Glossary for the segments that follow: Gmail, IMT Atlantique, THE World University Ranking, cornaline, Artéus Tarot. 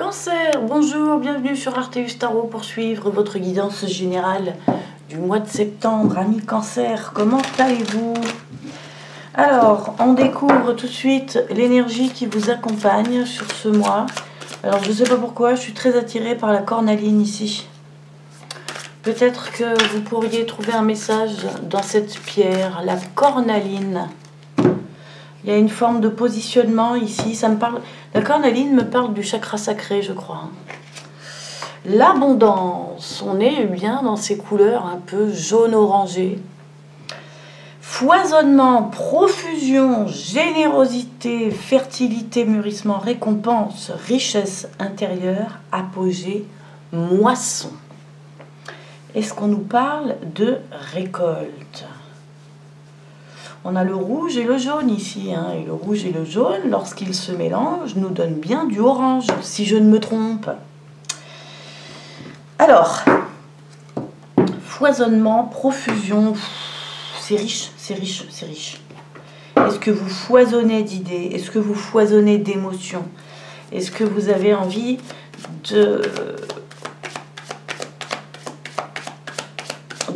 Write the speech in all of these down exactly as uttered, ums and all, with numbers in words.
Cancer, bonjour, bienvenue sur Artéus Tarot pour suivre votre guidance générale du mois de septembre. Amis Cancer, comment allez-vous? Alors, on découvre tout de suite l'énergie qui vous accompagne sur ce mois. Alors, je ne sais pas pourquoi, je suis très attirée par la cornaline ici. Peut-être que vous pourriez trouver un message dans cette pierre, la cornaline. Il y a une forme de positionnement ici, ça me parle... La cornaline me parle du chakra sacré, je crois. L'abondance, on est bien dans ces couleurs un peu jaune-orangé. Foisonnement, profusion, générosité, fertilité, mûrissement, récompense, richesse intérieure, apogée, moisson. Est-ce qu'on nous parle de récolte ? On a le rouge et le jaune ici, hein, et le rouge et le jaune, lorsqu'ils se mélangent, nous donnent bien du orange, si je ne me trompe. Alors, foisonnement, profusion, c'est riche, c'est riche, c'est riche. Est-ce que vous foisonnez d'idées? Est-ce que vous foisonnez d'émotions? Est-ce que vous avez envie de...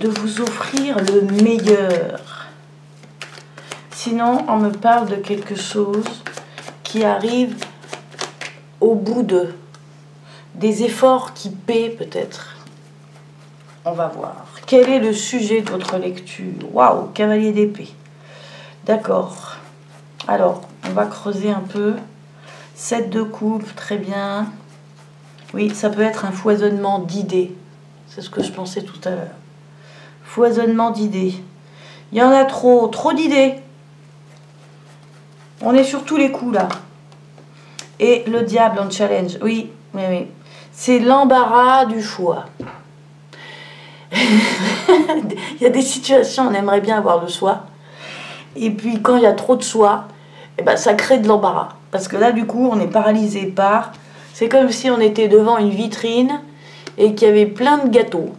de vous offrir le meilleur? Sinon, on me parle de quelque chose qui arrive au bout de des efforts qui paient peut-être. On va voir. Quel est le sujet de votre lecture? Waouh, cavalier d'épée. D'accord. Alors, on va creuser un peu. sept de coupe, très bien. Oui, ça peut être un foisonnement d'idées. C'est ce que je pensais tout à l'heure. Foisonnement d'idées. Il y en a trop, trop d'idées. On est sur tous les coups, là. Et le diable en challenge. Oui, oui, oui. C'est l'embarras du choix. Il y a des situations, on aimerait bien avoir le choix. Et puis, quand il y a trop de choix, eh ben, ça crée de l'embarras. Parce que là, du coup, on est paralysé par... C'est comme si on était devant une vitrine et qu'il y avait plein de gâteaux.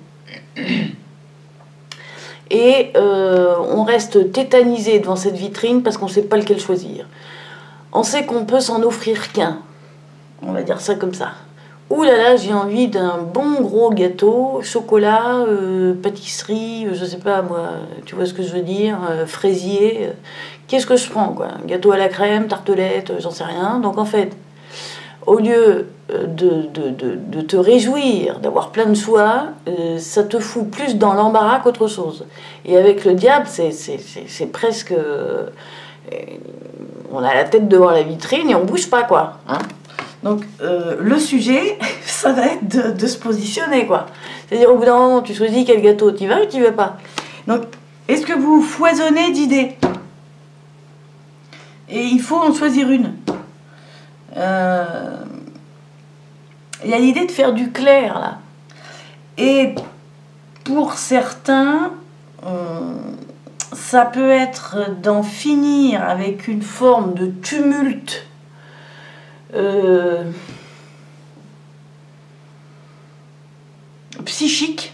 Et euh, on reste tétanisé devant cette vitrine parce qu'on ne sait pas lequel choisir. On sait qu'on peut s'en offrir qu'un. On va dire ça comme ça. Ouh là là, j'ai envie d'un bon gros gâteau, chocolat, euh, pâtisserie, je sais pas moi, tu vois ce que je veux dire, euh, fraisier. Euh, Qu'est-ce que je prends quoi? Gâteau à la crème, tartelette, euh, j'en sais rien. Donc en fait, au lieu de, de, de, de te réjouir, d'avoir plein de choix, euh, ça te fout plus dans l'embarras qu'autre chose. Et avec le diable, c'est presque... Euh, on a la tête devant la vitrine et on bouge pas, quoi. Hein? Donc, euh, le sujet, ça va être de, de se positionner, quoi. C'est-à-dire, au bout d'un moment, tu choisis quel gâteau, tu vas ou tu vas pas. Donc, est-ce que vous foisonnez d'idées? Et il faut en choisir une. Euh, il y a l'idée de faire du clair là, et pour certains on, ça peut être d'en finir avec une forme de tumulte, euh, psychique,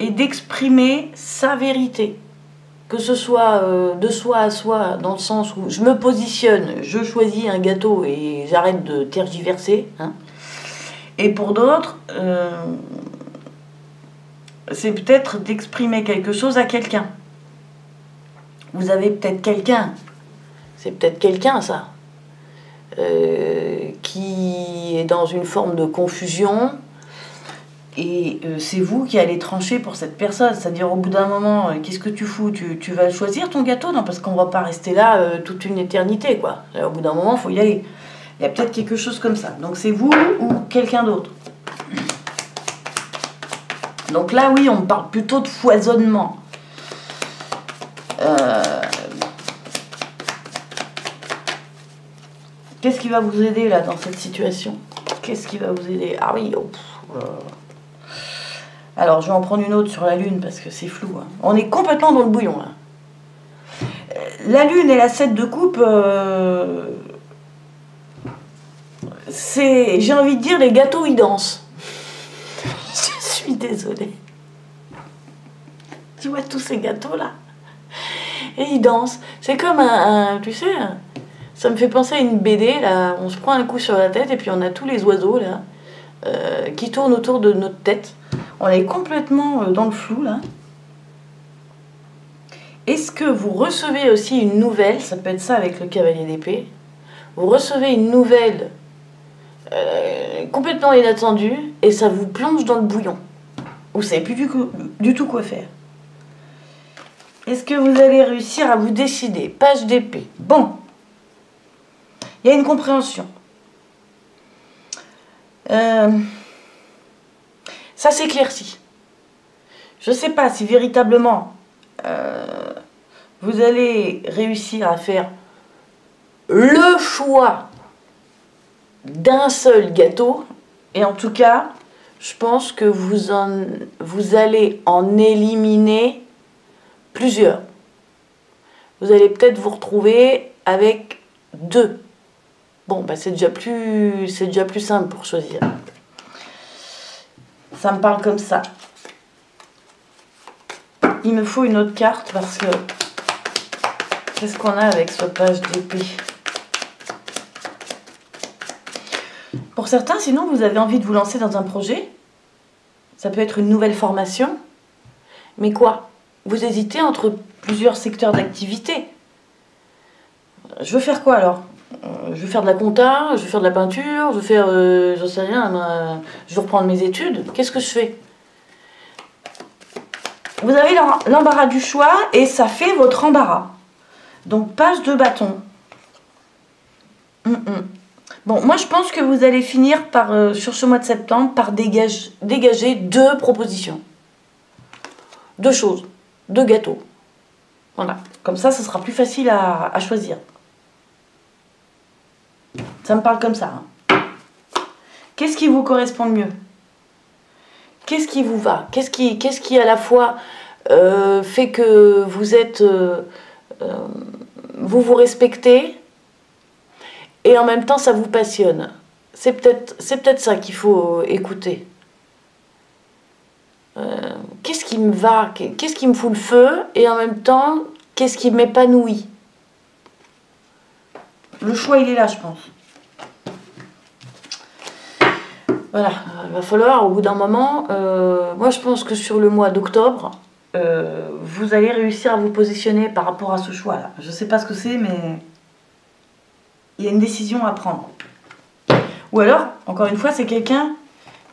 et d'exprimer sa vérité. Que ce soit euh, de soi à soi, dans le sens où je me positionne, je choisis un gâteau et j'arrête de tergiverser. Hein. Et pour d'autres, euh, c'est peut-être d'exprimer quelque chose à quelqu'un. Vous avez peut-être quelqu'un, c'est peut-être quelqu'un ça, euh, qui est dans une forme de confusion. Et c'est vous qui allez trancher pour cette personne. C'est-à-dire, au bout d'un moment, qu'est-ce que tu fous? tu, tu vas choisir ton gâteau? Non, parce qu'on ne va pas rester là euh, toute une éternité, quoi. Au bout d'un moment, il faut y aller. Il y a peut-être quelque chose comme ça. Donc, c'est vous ou quelqu'un d'autre. Donc là, oui, on parle plutôt de foisonnement. Euh... Qu'est-ce qui va vous aider, là, dans cette situation? Qu'est-ce qui va vous aider? Ah oui, oh, pff, euh... Alors, je vais en prendre une autre sur la Lune, parce que c'est flou. Hein. On est complètement dans le bouillon, là. La Lune et la sept de coupe, euh... c'est, j'ai envie de dire, les gâteaux, ils dansent. Je suis désolée. Tu vois tous ces gâteaux, là? Et ils dansent. C'est comme un, un, tu sais, un, Ça me fait penser à une B D, là, on se prend un coup sur la tête et puis on a tous les oiseaux là, euh, qui tournent autour de notre tête. On est complètement dans le flou là. Est-ce que vous recevez aussi une nouvelle, ça peut être ça avec le cavalier d'épée, vous recevez une nouvelle euh, complètement inattendue et ça vous plonge dans le bouillon. Vous ne savez plus du, coup, du tout quoi faire. Est-ce que vous allez réussir à vous décider? Page d'épée. Bon. Il y a une compréhension. Euh, ça s'éclaircit. Je ne sais pas si véritablement euh, vous allez réussir à faire le choix d'un seul gâteau. Et en tout cas, je pense que vous, en, vous allez en éliminer plusieurs. Vous allez peut-être vous retrouver avec deux. Bon, bah c'est déjà plus, c'est déjà plus simple pour choisir. Ça me parle comme ça. Il me faut une autre carte parce que... Qu'est-ce qu'on a avec ce page d'épée? Pour certains, sinon, vous avez envie de vous lancer dans un projet. Ça peut être une nouvelle formation. Mais quoi? Vous hésitez entre plusieurs secteurs d'activité. Je veux faire quoi alors? Je veux faire de la compta, je veux faire de la peinture, je veux faire, euh, j'en sais rien, euh, je veux reprendre mes études. Qu'est-ce que je fais? Vous avez l'embarras du choix et ça fait votre embarras. Donc, page de bâton. Mm-mm. Bon, moi, je pense que vous allez finir par, euh, sur ce mois de septembre, par dégage, dégager deux propositions. Deux choses, deux gâteaux. Voilà, comme ça, ça sera plus facile à, à choisir. Ça me parle comme ça. Hein. Qu'est-ce qui vous correspond le mieux? Qu'est-ce qui vous va? Qu'est-ce qui, qu'est-ce qui à la fois euh, fait que vous êtes, euh, euh, vous vous respectez et en même temps ça vous passionne? C'est peut-être, c'est peut-être ça qu'il faut écouter. Euh, qu'est-ce qui me va? Qu'est-ce qui me fout le feu? Et en même temps, qu'est-ce qui m'épanouit? Le choix, il est là, je pense. Voilà, il va falloir, au bout d'un moment, euh, moi je pense que sur le mois d'octobre, euh, vous allez réussir à vous positionner par rapport à ce choix-là. Je ne sais pas ce que c'est, mais il y a une décision à prendre. Ou alors, encore une fois, c'est quelqu'un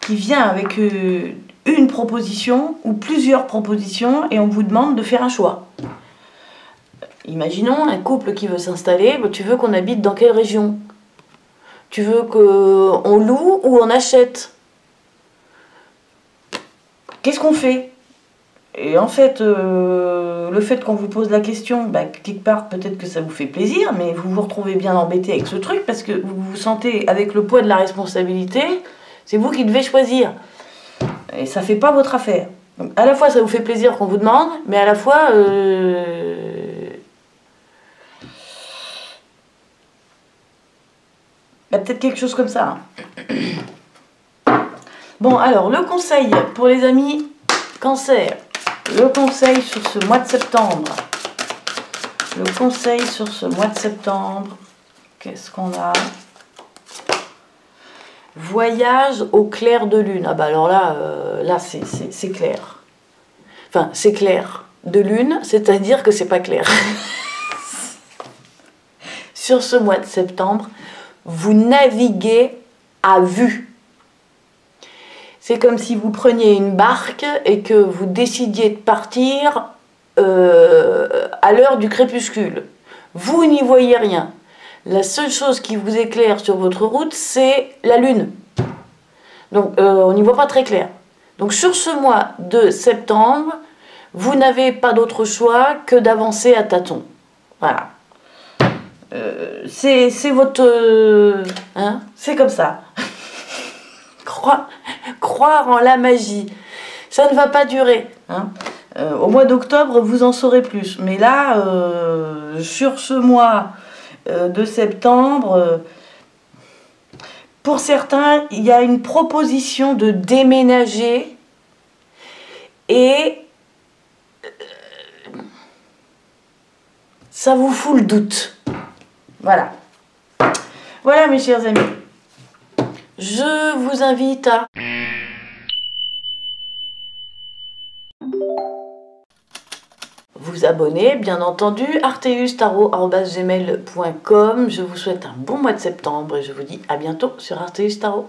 qui vient avec euh, une proposition ou plusieurs propositions et on vous demande de faire un choix. Imaginons un couple qui veut s'installer, tu veux qu'on habite dans quelle région? Tu veux qu'on loue ou on achète? Qu'est-ce qu'on fait? Et en fait, euh, le fait qu'on vous pose la question, bah, quelque part, peut-être que ça vous fait plaisir, mais vous vous retrouvez bien embêté avec ce truc parce que vous vous sentez avec le poids de la responsabilité, c'est vous qui devez choisir. Et ça ne fait pas votre affaire. Donc, à la fois, ça vous fait plaisir qu'on vous demande, mais à la fois... Euh, Il y a peut-être quelque chose comme ça. Bon, alors, le conseil pour les amis cancer. Le conseil sur ce mois de septembre. Le conseil sur ce mois de septembre. Qu'est-ce qu'on a? Voyage au clair de lune. Ah bah alors là, euh, là c'est clair. Enfin, c'est clair de lune, c'est-à-dire que c'est pas clair. Sur ce mois de septembre, vous naviguez à vue. C'est comme si vous preniez une barque et que vous décidiez de partir euh, à l'heure du crépuscule. Vous n'y voyez rien. La seule chose qui vous éclaire sur votre route, c'est la lune. Donc, euh, on n'y voit pas très clair. Donc, sur ce mois de septembre, vous n'avez pas d'autre choix que d'avancer à tâtons. Voilà. Euh, c'est votre... Euh, hein, c'est comme ça. Croire, croire en la magie. Ça ne va pas durer. Hein. Euh, au mois d'octobre, vous en saurez plus. Mais là, euh, sur ce mois euh, de septembre, euh, pour certains, il y a une proposition de déménager et euh, ça vous fout le doute. Voilà, Voilà mes chers amis, je vous invite à... vous abonner, bien entendu, artéus tarot arobase gmail point com. Je vous souhaite un bon mois de septembre et je vous dis à bientôt sur Artéus Tarot.